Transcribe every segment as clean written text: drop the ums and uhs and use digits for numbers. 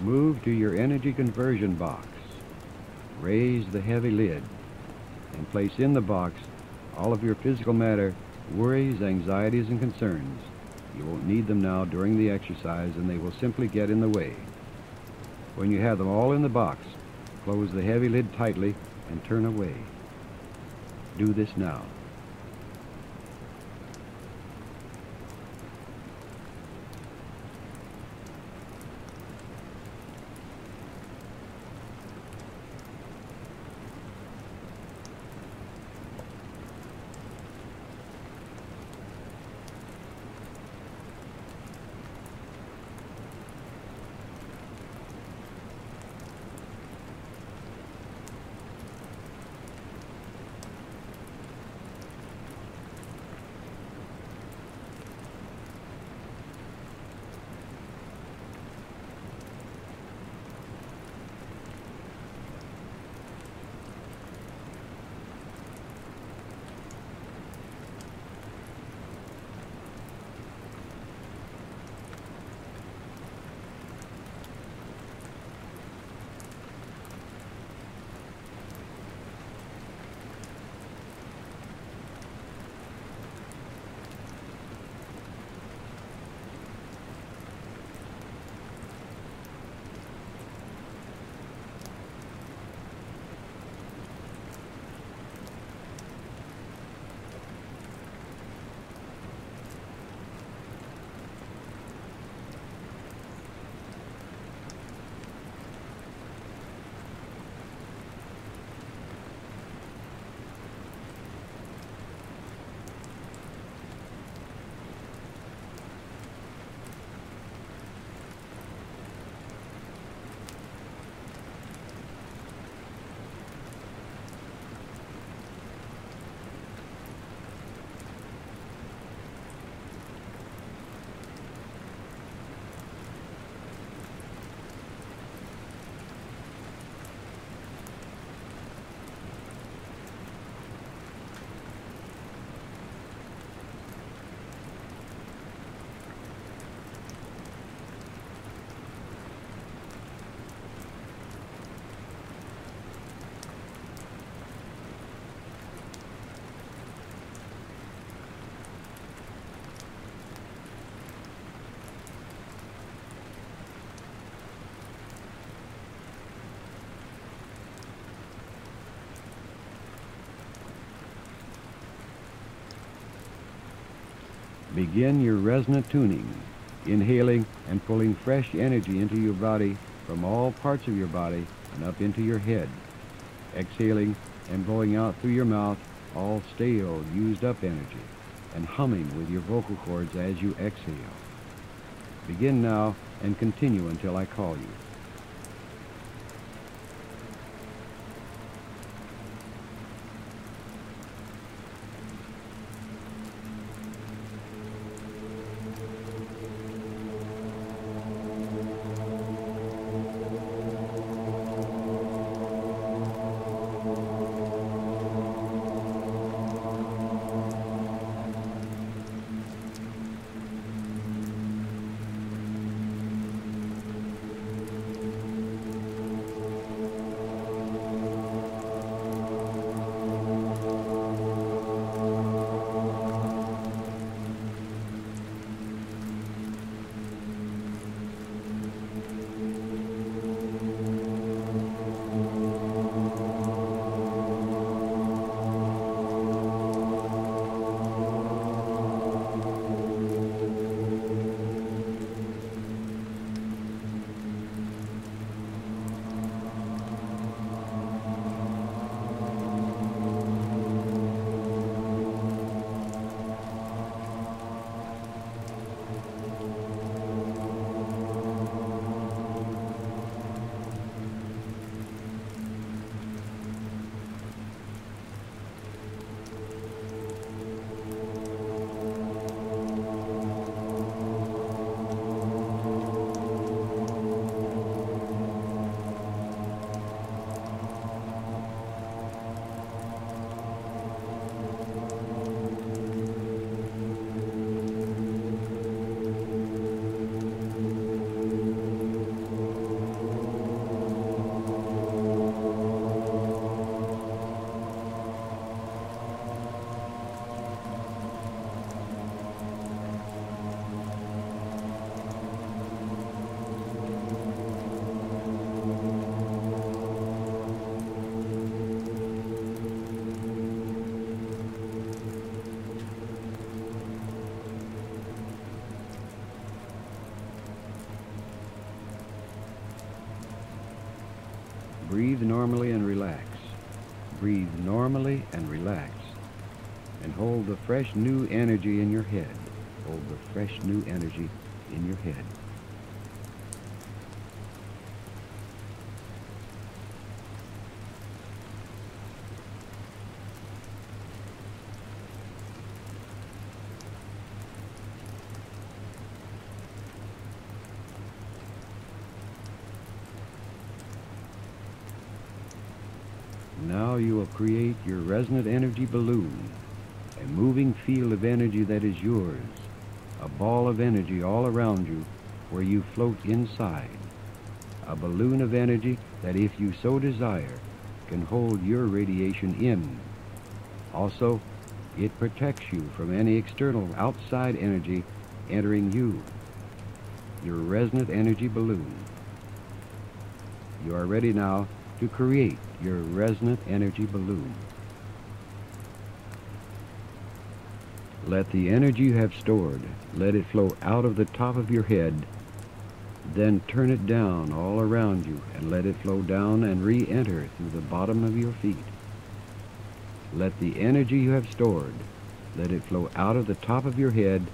Move to your energy conversion box. Raise the heavy lid and place in the box all of your physical matter, worries, anxieties, and concerns. You won't need them now during the exercise, and they will simply get in the way. When you have them all in the box, close the heavy lid tightly and turn away. Do this now. Begin your resonant tuning, inhaling and pulling fresh energy into your body from all parts of your body and up into your head, exhaling and blowing out through your mouth all stale, used up energy, and humming with your vocal cords as you exhale. Begin now and continue until I call you. Breathe normally and relax. Breathe normally and relax. And hold the fresh new energy in your head. Hold the fresh new energy in your head. Now you will create your resonant energy balloon, a moving field of energy that is yours, a ball of energy all around you where you float inside, a balloon of energy that, if you so desire, can hold your radiation in. Also, it protects you from any external outside energy entering you, your resonant energy balloon. You are ready now to create your resonant energy balloon. Let the energy you have stored, let it flow out of the top of your head, then turn it down all around you and let it flow down and re-enter through the bottom of your feet. Let the energy you have stored, let it flow out of the top of your head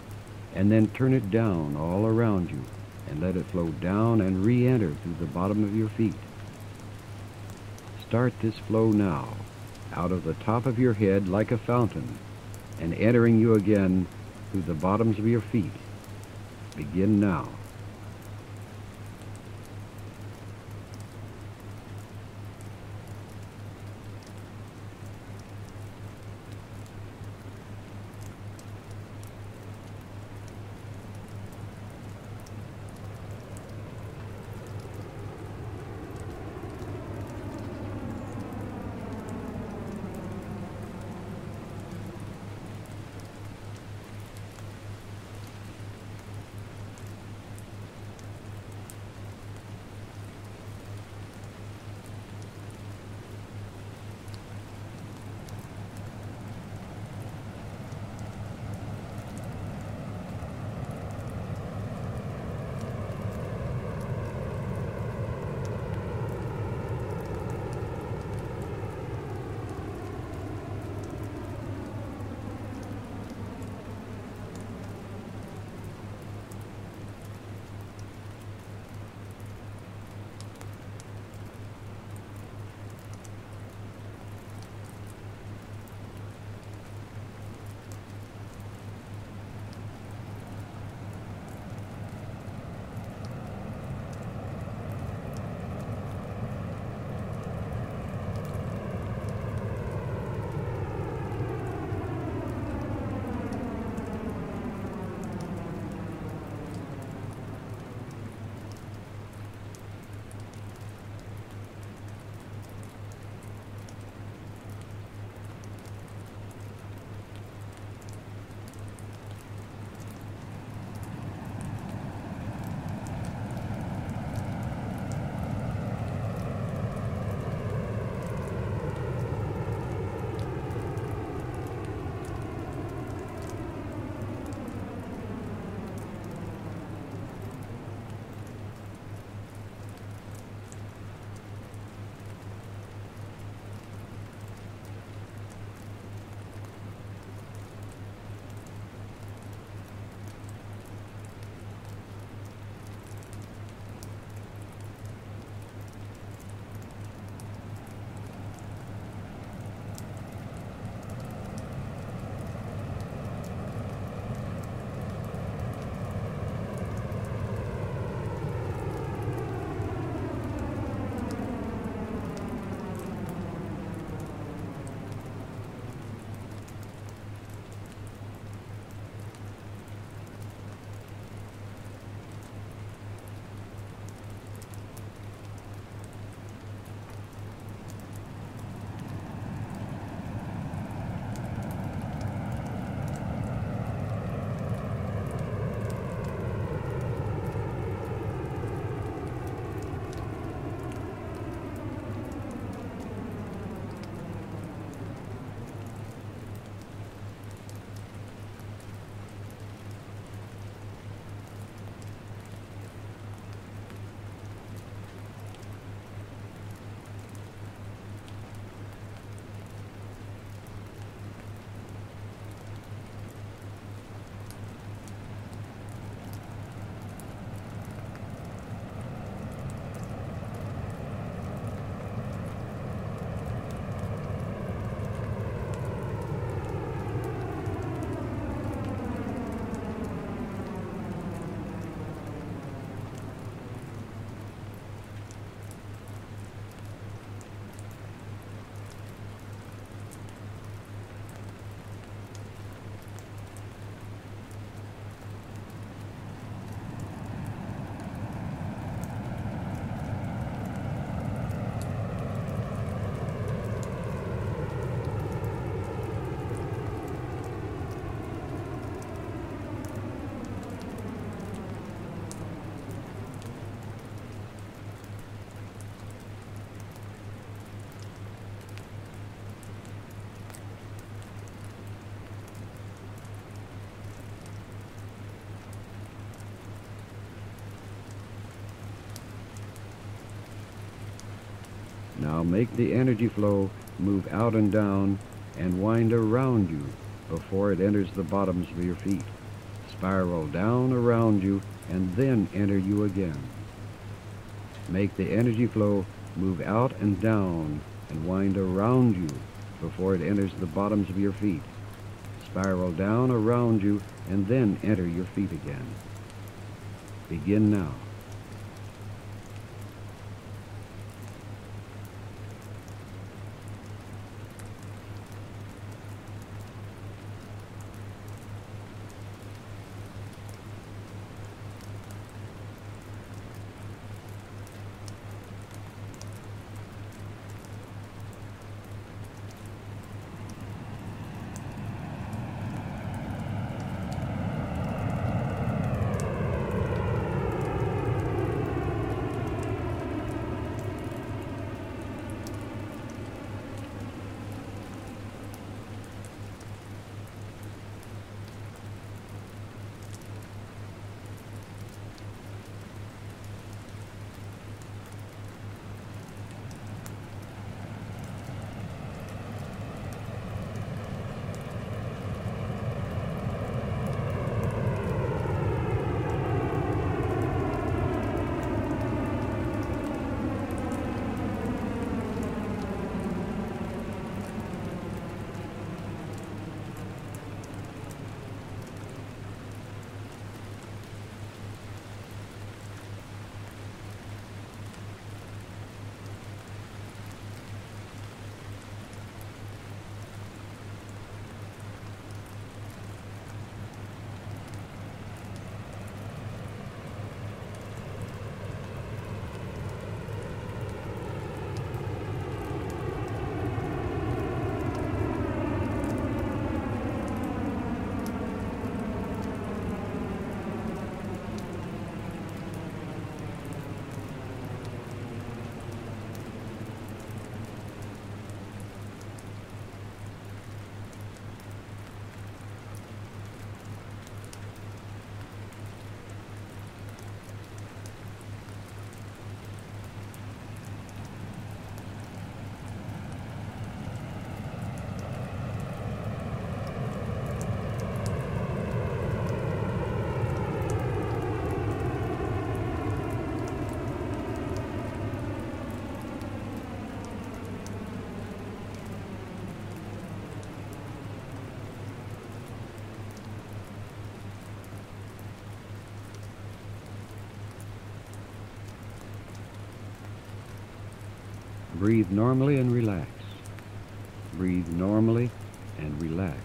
and then turn it down all around you and let it flow down and re-enter through the bottom of your feet. Start this flow now, out of the top of your head like a fountain, and entering you again through the bottoms of your feet. Begin now. Now make the energy flow move out and down and wind around you before it enters the bottoms of your feet. Spiral down around you and then enter you again. Make the energy flow move out and down and wind around you before it enters the bottoms of your feet. Spiral down around you and then enter your feet again. Begin now. Breathe normally and relax. Breathe normally and relax.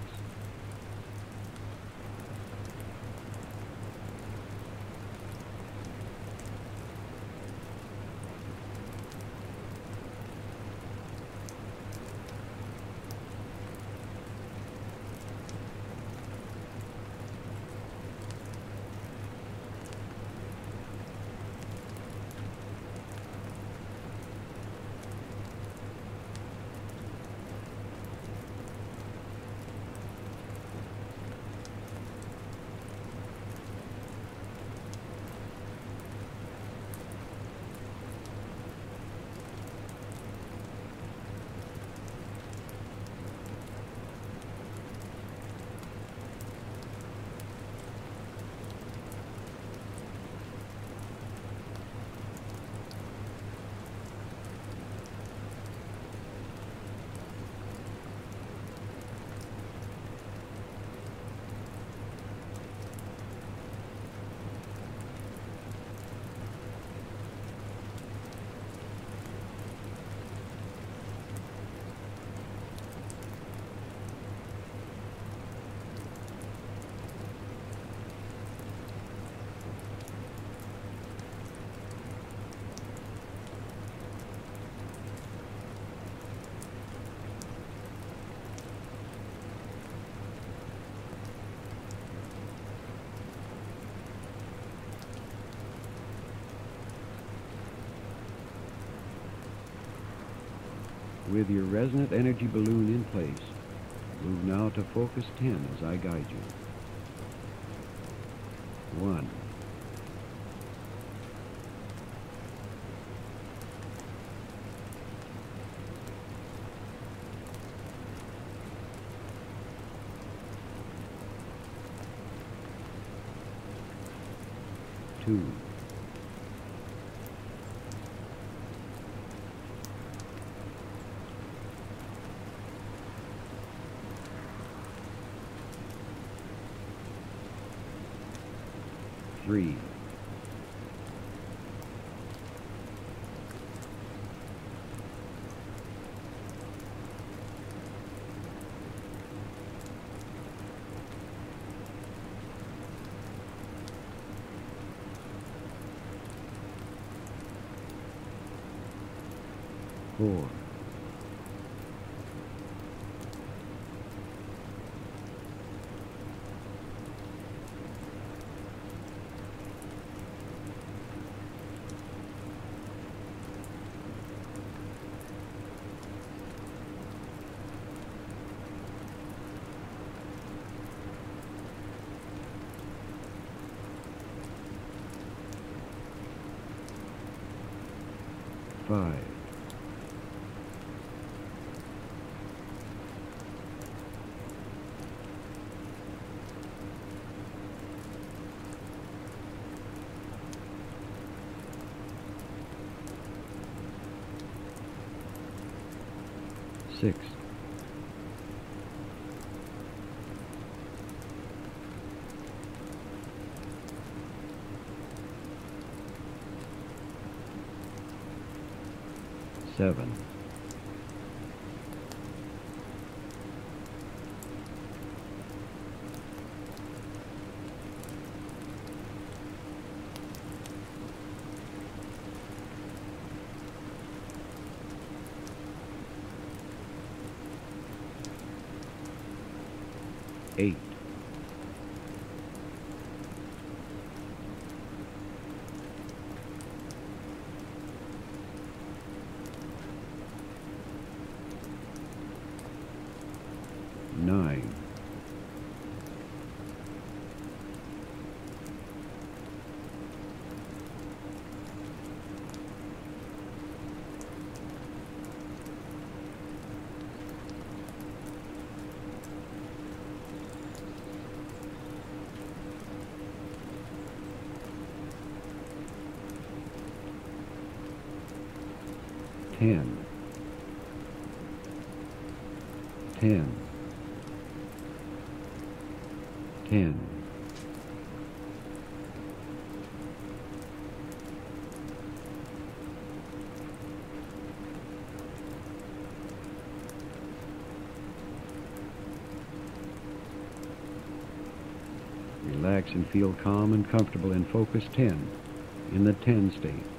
With your resonant energy balloon in place, move now to Focus 10 as I guide you. 1. 2. Three. 4. 5. 6. 7. 8. 9. 10. 10. 10. 10. Relax and feel calm and comfortable in Focus 10 in the 10 state.